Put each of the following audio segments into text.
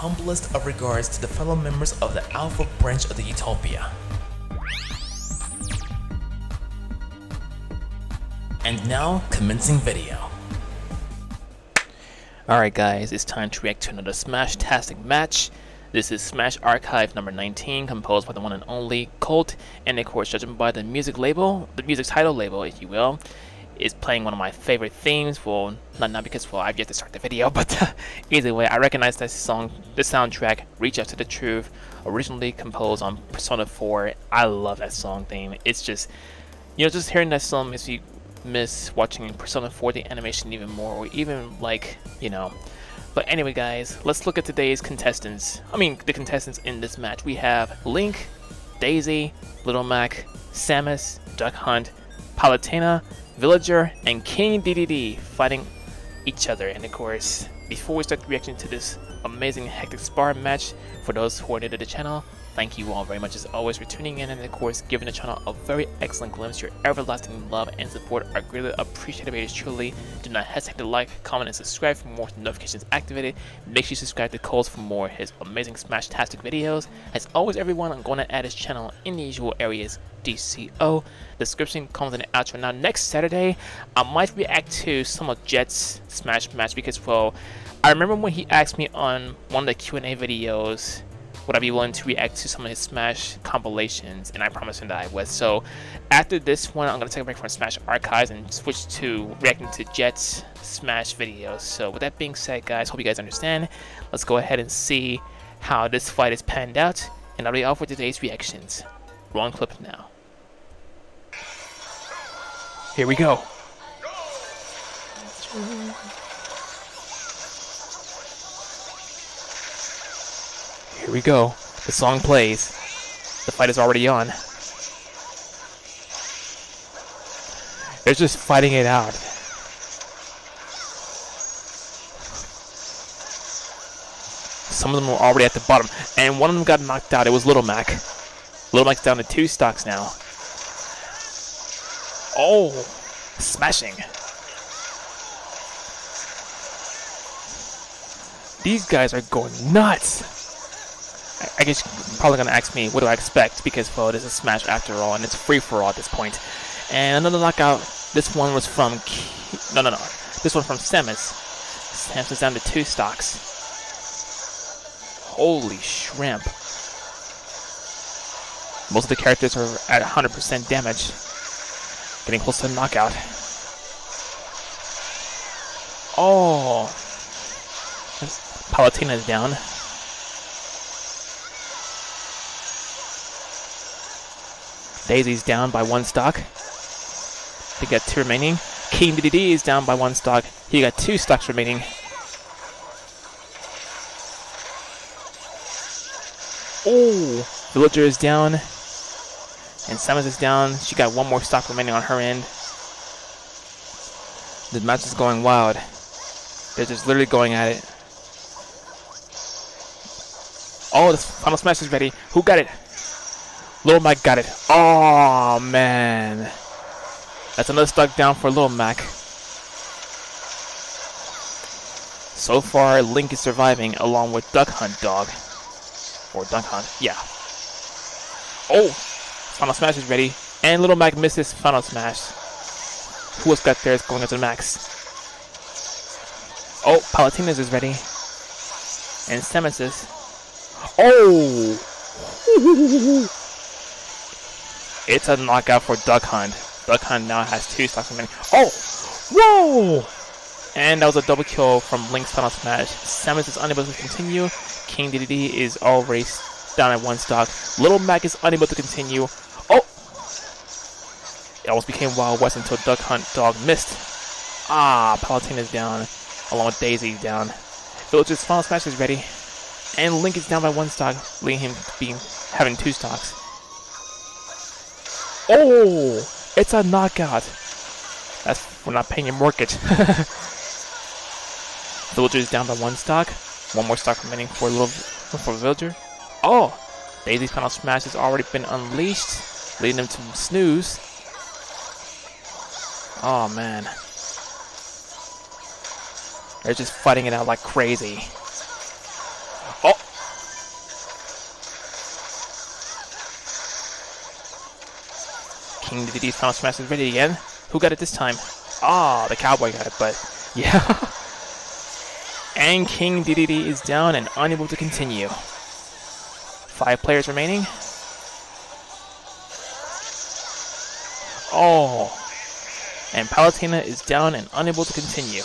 humblest of regards to the fellow members of the Alpha branch of the Utopia. And now, commencing video. Alright guys, it's time to react to another Smash-tastic match. This is Smash Archive number 19, composed by the one and only Colt, and of course, judging by the music label, the music title label, if you will, is playing one of my favorite themes. Well, not because, well, I've yet to start the video, but either way, I recognize this song, the soundtrack, Reach Out to the Truth, originally composed on Persona 4. I love that song theme. It's just, you know, just hearing that song makes me miss watching Persona 4 the animation even more, or even like, you know. But anyway guys, let's look at today's contestants. I mean, the contestants in this match. We have Link, Daisy, Little Mac, Samus, Duck Hunt, Palutena, Villager, and King DDD fighting each other. And of course, before we start the reaction to this amazing hectic spar match, for those who are new to the channel, thank you all very much as always for tuning in and of course giving the channel a very excellent glimpse. Your everlasting love and support are greatly appreciated by yours truly. Do not hesitate to like, comment, and subscribe for more notifications activated. Make sure you subscribe to Colt for more of his amazing Smash-tastic videos. As always everyone, I'm going to add his channel in the usual areas, DCO, description, comments, and outro. Now next Saturday, I might react to some of Jet's Smash match because, well, I remember when he asked me on one of the Q&A videos, would I be willing to react to some of his Smash compilations, and I promised him that I would. So after this one, I'm going to take a break from Smash Archives and switch to reacting to Jet's Smash videos. So with that being said guys, hope you guys understand. Let's go ahead and see how this fight is panned out, and I'll be off with today's reactions. Wrong clip now. Here we go. Here we go. The song plays. The fight is already on. They're just fighting it out. Some of them were already at the bottom, and one of them got knocked out. It was Little Mac. Little Mac's down to 2 stocks now. Oh! Smashing. These guys are going nuts. I guess you're probably going to ask me what do I expect because, well, it is a Smash after all and it's free-for-all at this point. And another knockout. This one was from... This one from Samus. Samus is down to 2 stocks. Holy shrimp. Most of the characters are at 100% damage. Getting close to a knockout. Oh! Palutena is down. Daisy's down by 1 stock. They got 2 remaining. King DDD is down by 1 stock. He got 2 stocks remaining. Oh, Villager is down. And Samus is down. She got 1 more stock remaining on her end. The match is going wild. They're just literally going at it. Oh, the final smash is ready. Who got it? Little Mac got it. Oh man. That's another stock down for Little Mac. So far, Link is surviving along with Duck Hunt Dog. Or Duck Hunt, yeah. Oh! Final Smash is ready. And Little Mac misses Final Smash. Who else got there is going up to Max. Oh, Palutena's is ready. And Samus is. Oh! It's a knockout for Duck Hunt. Duck Hunt now has 2 stocks remaining. Oh! Whoa! And that was a double kill from Link's final smash. Samus is unable to continue. King DDD is already down at 1 stock. Little Mac is unable to continue. Oh! It almost became Wild West until Duck Hunt Dog missed. Ah, Palutena's down. Along with Daisy down. Villager's final smash is ready. And Link is down by 1 stock, leaving him having 2 stocks. Oh, it's a knockout. That's for not paying your mortgage. Villager is down by 1 stock. 1 more stock remaining for Villager. Oh, Daisy's final smash has already been unleashed, leading them to snooze. Oh man, they're just fighting it out like crazy. Oh, making these Final Smash ready again. Who got it this time? Ah, the Cowboy got it, but yeah. And King Dedede is down and unable to continue. 5 players remaining. Oh, and Palutena is down and unable to continue.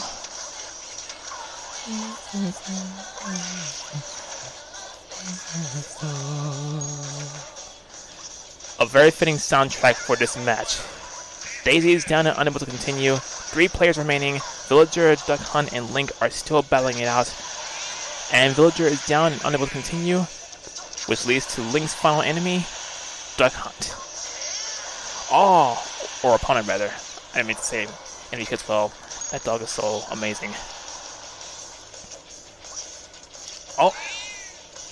A very fitting soundtrack for this match. Daisy is down and unable to continue. 3 players remaining. Villager, Duck Hunt, and Link are still battling it out. And Villager is down and unable to continue, which leads to Link's final enemy, Duck Hunt. Oh, or opponent rather. I didn't mean to say enemy because, well, that dog is so amazing. Oh,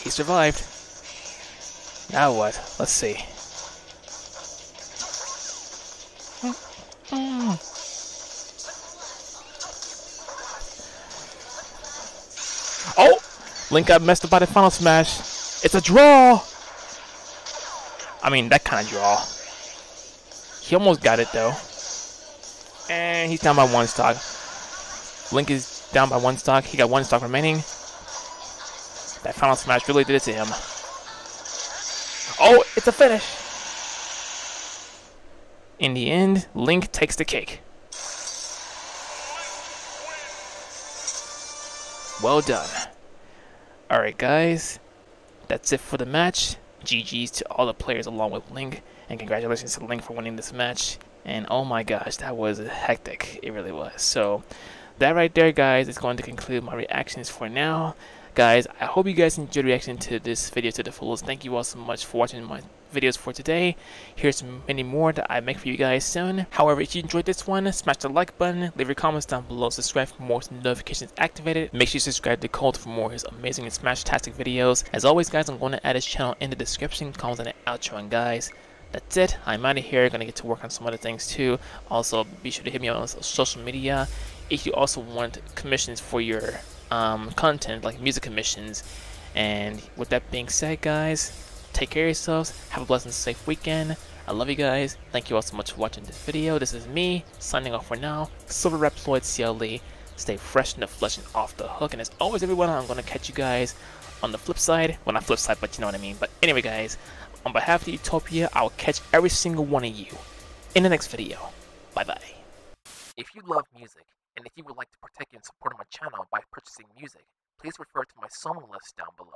he survived. Now what? Let's see. Oh! Link got messed up by the Final Smash. It's a draw! I mean, that kind of draw. He almost got it, though. And he's down by 1 stock. Link is down by 1 stock. He got 1 stock remaining. That Final Smash really did it to him. Oh, it's a finish! In the end, Link takes the cake. Well done. Alright guys, that's it for the match. GG's to all the players along with Link, and congratulations to Link for winning this match. And oh my gosh, that was hectic. It really was. So that right there guys is going to conclude my reactions for now. Guys, I hope you guys enjoyed reaction to this video to the fullest. Thank you all so much for watching my videos for today. Here's many more that I make for you guys soon. However, if you enjoyed this one, smash the like button, leave your comments down below, subscribe for more notifications activated. Make sure you subscribe to Colt for more of his amazing and smash-tastic videos. As always, guys, I'm going to add his channel in the description, comments, and the outro. And guys, that's it. I'm out of here. Gonna get to work on some other things too. Also, be sure to hit me on social media. If you also want commissions for your content, like music commissions. And with that being said, guys, take care of yourselves, have a blessed and safe weekend. I love you guys. Thank you all so much for watching this video. This is me signing off for now, Silverreploid CLE. Stay fresh in the flesh and off the hook, and as always everyone, I'm gonna catch you guys on the flip side. Well, not flip side, but you know what I mean. But anyway guys, on behalf of the Utopia, I'll catch every single one of you in the next video. Bye bye. If you love music, and if you would like to partake in support of my channel by purchasing music, please refer to my song list down below.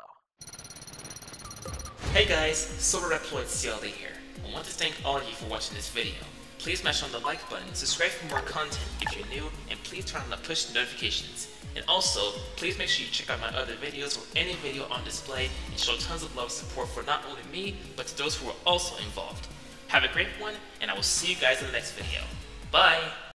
Hey guys, Silverreploid CLE here. I want to thank all of you for watching this video. Please smash on the like button, subscribe for more content if you're new, and please turn on the push notifications. And also, please make sure you check out my other videos or any video on display and show tons of love and support for not only me, but to those who are also involved. Have a great one, and I will see you guys in the next video. Bye!